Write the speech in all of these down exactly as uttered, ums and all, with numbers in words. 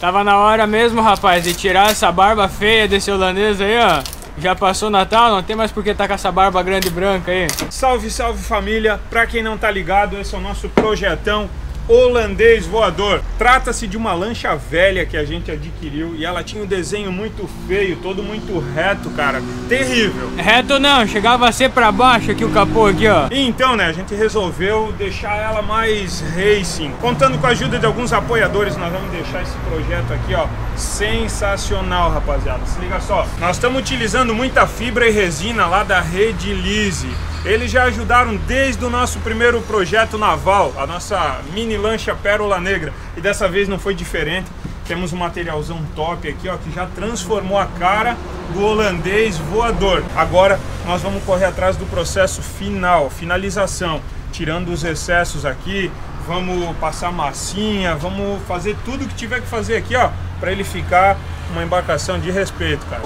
Tava na hora mesmo, rapaz, de tirar essa barba feia desse holandês aí, ó. Já passou o Natal, não tem mais por que tá com essa barba grande e branca aí. Salve, salve família. Pra quem não tá ligado, esse é o nosso projetão holandês voador. Trata-se de uma lancha velha que a gente adquiriu e ela tinha um desenho muito feio, todo muito reto, cara, terrível. Reto não, chegava a ser pra baixo aqui o capô aqui, ó. E então, né, a gente resolveu deixar ela mais racing. Contando com a ajuda de alguns apoiadores, nós vamos deixar esse projeto aqui, ó, sensacional, rapaziada. Se liga só, nós estamos utilizando muita fibra e resina lá da Redelease. Eles já ajudaram desde o nosso primeiro projeto naval, a nossa mini lancha Pérola Negra, e dessa vez não foi diferente. Temos um materialzão top aqui, ó, que já transformou a cara do holandês voador. Agora nós vamos correr atrás do processo final, finalização, tirando os excessos aqui, vamos passar massinha, vamos fazer tudo que tiver que fazer aqui, ó, para ele ficar uma embarcação de respeito, cara.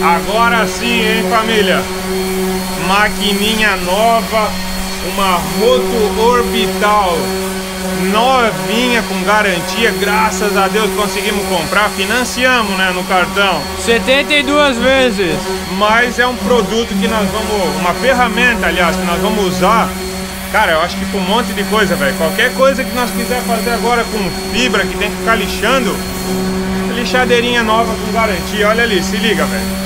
Agora sim, hein, família? Maquininha nova, uma roto orbital novinha com garantia, graças a Deus conseguimos comprar, financiamos, né, no cartão. setenta e duas vezes. Mas é um produto que nós vamos, uma ferramenta, aliás, que nós vamos usar. Cara, eu acho que com um monte de coisa, velho. Qualquer coisa que nós quiser fazer agora com fibra, que tem que ficar lixando, lixadeirinha nova com garantia. Olha ali, se liga, velho.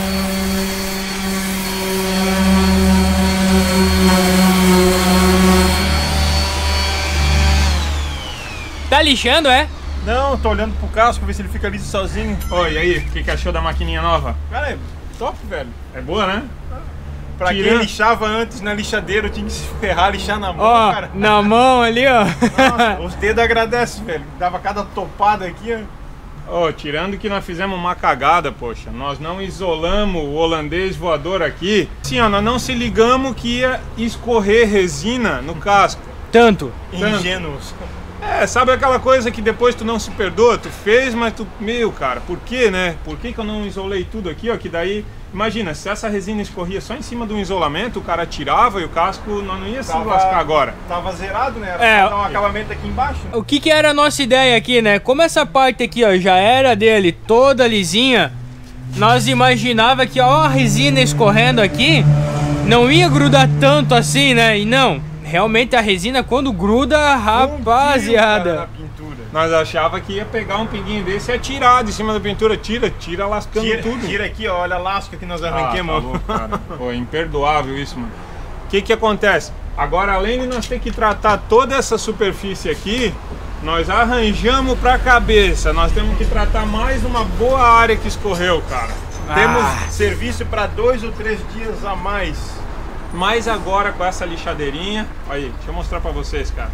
Tá lixando, é? Não, tô olhando pro casco pra ver se ele fica liso sozinho. Oi, e aí, o que, que achou da maquininha nova? Cara, é top, velho. É boa, né? Pra Tirando. Quem lixava antes na lixadeira, eu tinha que se ferrar, lixar na mão, oh, cara. Na mão ali, ó. Nossa, os dedos agradecem, velho. Dava cada topada aqui, ó. Oh, tirando que nós fizemos uma cagada, poxa, nós não isolamos o holandês voador aqui. Sim, ó, nós não se ligamos que ia escorrer resina no casco. Tanto. Tanto. Ingênuos. É, sabe aquela coisa que depois tu não se perdoa? Tu fez, mas tu... Meu, cara, por que, né? Por que que eu não isolei tudo aqui, ó? Que daí... Imagina, se essa resina escorria só em cima do isolamento, o cara tirava e o casco nós não ia se lascar agora. Tava zerado, né? Era é, só um acabamento aqui embaixo. Né? O que que era a nossa ideia aqui, né? Como essa parte aqui, ó, já era dele toda lisinha, nós imaginava que, ó, a resina escorrendo aqui não ia grudar tanto assim, né? E não, realmente a resina quando gruda, rapaziada... Nós achava que ia pegar um pinguinho desse e atirar de cima da pintura. Tira, tira, lascando tira, tudo. Tira aqui, ó, olha a lasca que nós arranquemos. Ah, tá cara. Pô, imperdoável isso, mano. O que que acontece? Agora, além de nós ter que tratar toda essa superfície aqui, nós arranjamos pra cabeça. Nós temos que tratar mais uma boa área que escorreu, cara. Ah. Temos serviço pra dois ou três dias a mais. Mas agora com essa lixadeirinha... Aí, deixa eu mostrar pra vocês, cara.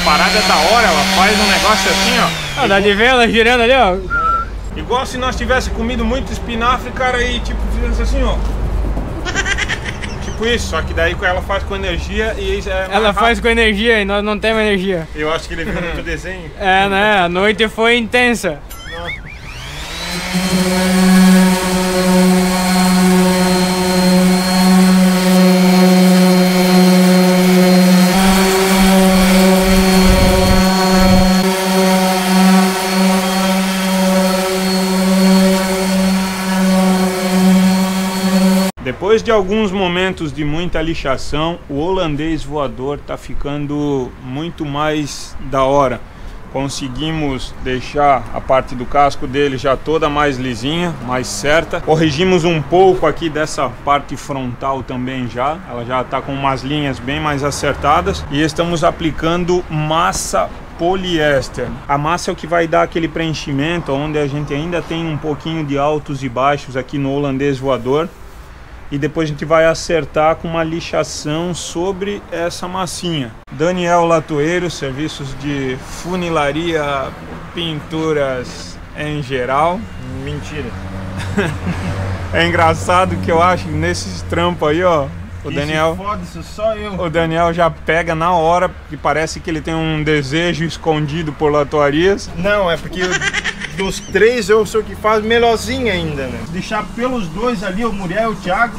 A parada da hora, ela faz um negócio assim, ó. Ah, dá de vela girando ali, ó. É. Igual se nós tivesse comido muito espinafre, cara, e tipo, fizesse assim, ó. Tipo isso, só que daí ela faz com energia e... É ela rápido. Faz com energia e nós não temos energia. Eu acho que ele viu muito desenho. É, né? A noite foi intensa. Nossa. Depois de alguns momentos de muita lixação, o holandês voador tá ficando muito mais da hora. Conseguimos deixar a parte do casco dele já toda mais lisinha, mais certa. Corrigimos um pouco aqui dessa parte frontal também já. Ela já tá com umas linhas bem mais acertadas. E estamos aplicando massa poliéster. A massa é o que vai dar aquele preenchimento, onde a gente ainda tem um pouquinho de altos e baixos aqui no holandês voador. E depois a gente vai acertar com uma lixação sobre essa massinha. Daniel Latoeiro, serviços de funilaria, pinturas em geral. Mentira. É engraçado que eu acho que nesses trampos aí, ó, o Daniel, foda-se, só eu. O Daniel já pega na hora, e parece que ele tem um desejo escondido por latoarias. Não, é porque eu, dos três eu sou o que faz melhorzinho ainda, né? Deixar pelos dois ali, o Muriel e o Thiago,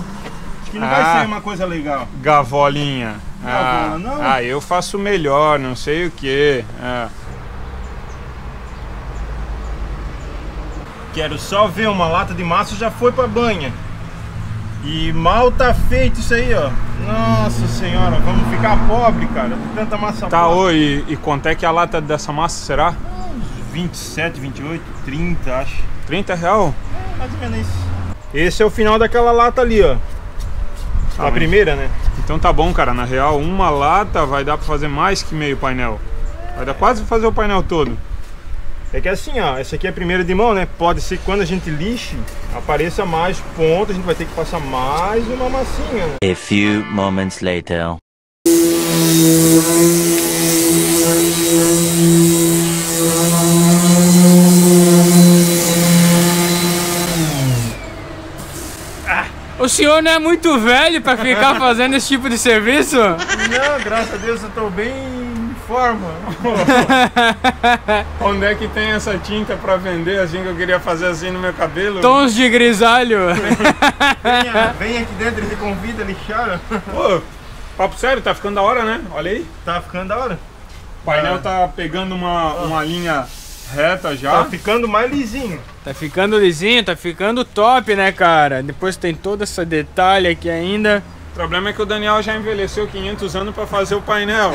acho que não ah, vai ser uma coisa legal. Gavolinha. Ah, Gavola, não. Ah, eu faço melhor, não sei o que. Ah. Quero só ver, uma lata de massa já foi pra banha. E mal tá feito isso aí, ó. Nossa senhora, vamos ficar pobre, cara. Tanta massa tá, pobre. Tá, ô, e, e quanto é que a lata dessa massa será? Uns vinte e sete, vinte e oito, trinta, acho. trinta real? É, mais ou menos isso. Esse é o final daquela lata ali, ó. Tá, a primeira, né? Então tá bom, cara. Na real, uma lata vai dar pra fazer mais que meio painel. Vai dar quase pra fazer o painel todo. É que assim, ó, essa aqui é a primeira de mão, né? Pode ser que quando a gente lixe, apareça mais pontos, a gente vai ter que passar mais uma massinha, né? A few moments later. Ah. O senhor não é muito velho pra ficar fazendo esse tipo de serviço? Não, graças a Deus eu tô bem... forma. Onde é que tem essa tinta pra vender, assim, que eu queria fazer assim no meu cabelo? Tons de grisalho. Venha, venha aqui dentro, ele convida, ele chora. Pô, papo sério, tá ficando da hora, né? Olha aí. Tá ficando da hora. O painel ah. tá pegando uma, uma linha reta já. Tá ficando mais lisinho. Tá ficando lisinho, tá ficando top, né, cara? Depois tem todo esse detalhe aqui ainda. O problema é que o Daniel já envelheceu quinhentos anos para fazer o painel.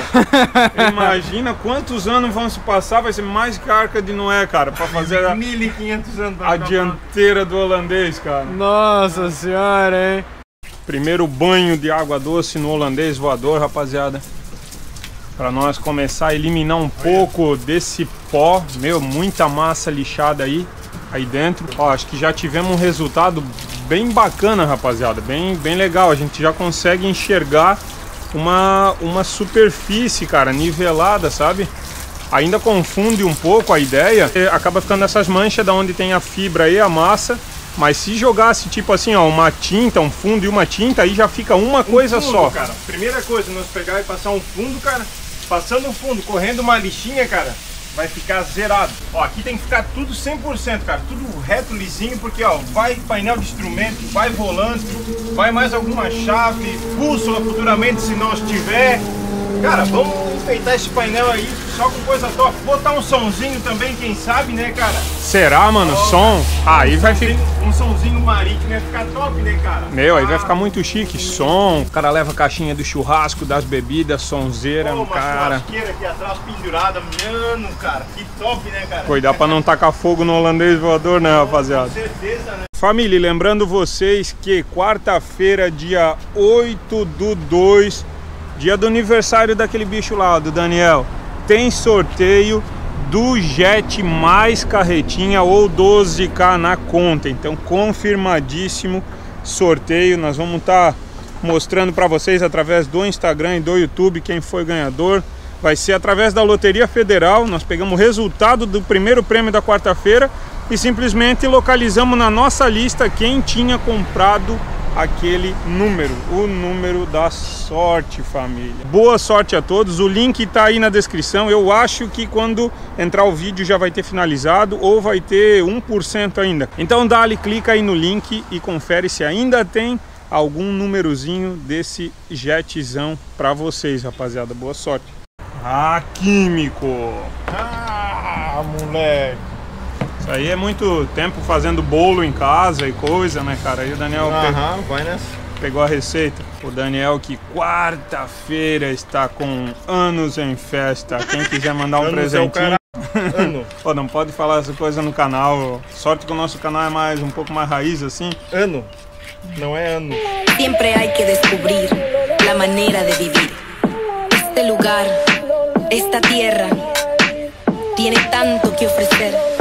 Imagina quantos anos vão se passar, vai ser mais carca de Noé, cara, para fazer a, mil e quinhentos anos a dianteira do holandês, cara. Nossa senhora, hein? Primeiro banho de água doce no holandês voador, rapaziada. Para nós começar a eliminar um pouco desse pó, meu, muita massa lixada aí, aí dentro. Ó, acho que já tivemos um resultado bem bacana, rapaziada, bem, bem legal. A gente já consegue enxergar uma, uma superfície, cara, nivelada, sabe? Ainda confunde um pouco a ideia, acaba ficando essas manchas da onde tem a fibra e a massa, mas se jogasse tipo assim, ó, uma tinta, um fundo e uma tinta, aí já fica uma um coisa fundo, só. Cara, primeira coisa, nós pegar e passar um fundo, cara, passando um fundo, correndo uma lixinha, cara, vai ficar zerado. Ó, aqui tem que ficar tudo cem por cento, cara, tudo reto, lisinho, porque ó, vai painel de instrumento, vai volante, vai mais alguma chave, bússola futuramente se nós tiver. Cara, vamos enfeitar esse painel aí só com coisa top. Botar um somzinho também, quem sabe, né, cara? Será, mano? Oh, som? Ah, aí um vai ficar... Um somzinho marítimo vai ficar top, né, cara? Meu, ah, aí vai ficar muito chique. Som, o cara leva a caixinha do churrasco, das bebidas, sonzeira, oh, cara. Uma churrasqueira aqui atrás, pendurada, mano, cara. Que top, né, cara? Cuidar pra não tacar fogo no holandês voador, né, rapaziada? Com certeza, né? Família, lembrando vocês que quarta-feira, dia oito do dois... dia do aniversário daquele bicho lá, do Daniel, tem sorteio do Jet mais carretinha ou doze K na conta. Então, confirmadíssimo sorteio. Nós vamos estar tá mostrando para vocês através do Instagram e do YouTube quem foi ganhador. Vai ser através da Loteria Federal. Nós pegamos o resultado do primeiro prêmio da quarta-feira e simplesmente localizamos na nossa lista quem tinha comprado aquele número, o número da sorte, família. Boa sorte a todos, o link tá aí na descrição. Eu acho que quando entrar o vídeo já vai ter finalizado ou vai ter um por cento ainda. Então dá-lhe, clica aí no link e confere se ainda tem algum númerozinho desse jetzão pra vocês, rapaziada. Boa sorte. Ah, químico! Ah, moleque! Isso aí é muito tempo fazendo bolo em casa e coisa, né, cara? Aí o Daniel Aham, pegou, vai nessa. pegou a receita. O Daniel que quarta-feira está com anos em festa. Quem quiser mandar um presentinho... Ano. Pô, não pode falar essa coisa no canal. Sorte que o nosso canal é mais um pouco mais raiz, assim. Ano. Não é ano. Sempre há que descobrir a maneira de viver. Este lugar, esta terra... tiene tanto que ofrecer.